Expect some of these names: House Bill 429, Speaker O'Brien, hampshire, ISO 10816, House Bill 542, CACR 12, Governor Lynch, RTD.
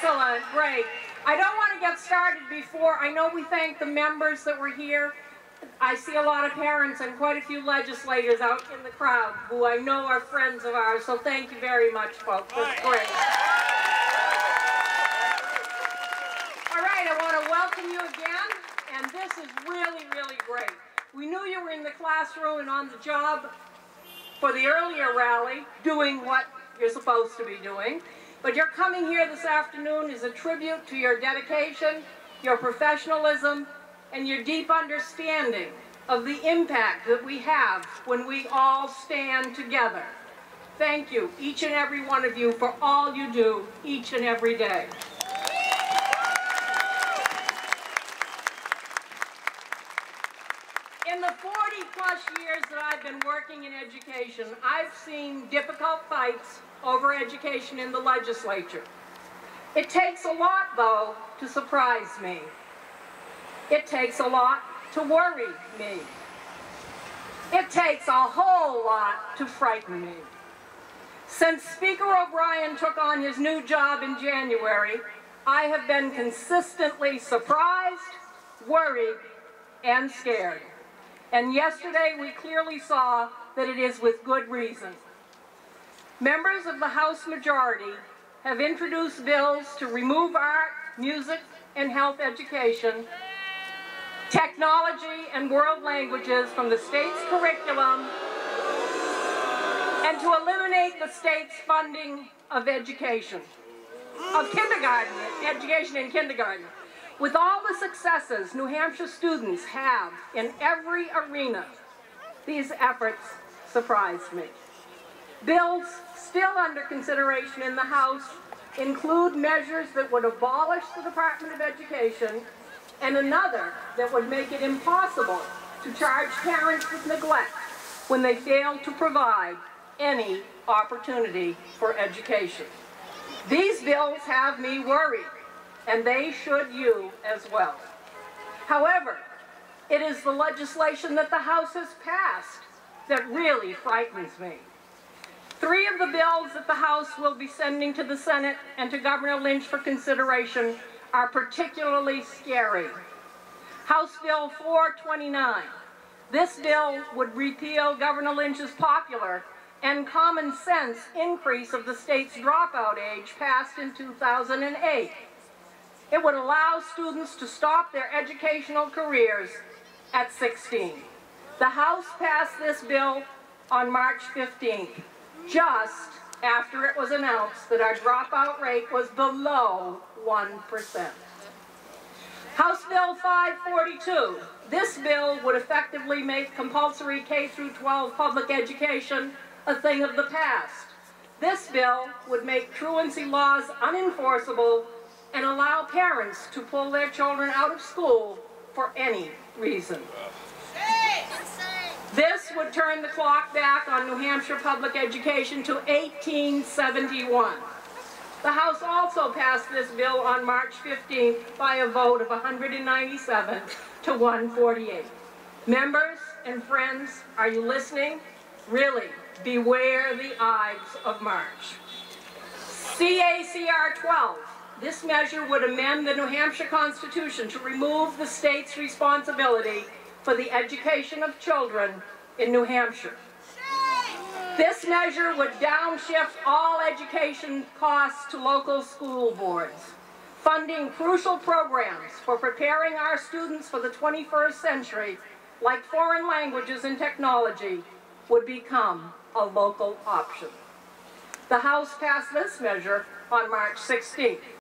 Excellent, great. I don't want to get started before, I know we thank the members that were here. I see a lot of parents and quite a few legislators out in the crowd who I know are friends of ours, so thank you very much, folks. That's great. All right, I want to welcome you again, and this is really, really great. We knew you were in the classroom and on the job for the earlier rally, doing what you're supposed to be doing, but your coming here this afternoon is a tribute to your dedication, your professionalism, and your deep understanding of the impact that we have when we all stand together. Thank you, each and every one of you, for all you do each and every day. In the 40-plus years that I've been working in education, I've seen difficult fights over education in the legislature. It takes a lot, though, to surprise me. It takes a lot to worry me. It takes a whole lot to frighten me. Since Speaker O'Brien took on his new job in January, I have been consistently surprised, worried, and scared. And yesterday we clearly saw that it is with good reason. Members of the House majority have introduced bills to remove art, music, and health education, technology and world languages from the state's curriculum, and to eliminate the state's funding of education, of kindergarten, education in kindergarten. With all the successes New Hampshire students have in every arena, these efforts surprised me. Bills still under consideration in the House include measures that would abolish the Department of Education and another that would make it impossible to charge parents with neglect when they fail to provide any opportunity for education. These bills have me worried, and they should you as well. However, it is the legislation that the House has passed that really frightens me. Three of the bills that the House will be sending to the Senate and to Governor Lynch for consideration are particularly scary. House Bill 429. This bill would repeal Governor Lynch's popular and common sense increase of the state's dropout age passed in 2008. It would allow students to stop their educational careers at 16. The House passed this bill on March 15th, just after it was announced that our dropout rate was below 1%. House Bill 542. This bill would effectively make compulsory K-12 public education a thing of the past. This bill would make truancy laws unenforceable and allow parents to pull their children out of school for any reason. This would turn the clock back on New Hampshire public education to 1871. The House also passed this bill on March 15th by a vote of 197 to 148. Members and friends, are you listening? Really, beware the Ides of March. CACR 12. This measure would amend the New Hampshire Constitution to remove the state's responsibility for the education of children in New Hampshire. This measure would downshift all education costs to local school boards, funding crucial programs for preparing our students for the 21st century, like foreign languages and technology, would become a local option. The House passed this measure on March 16th.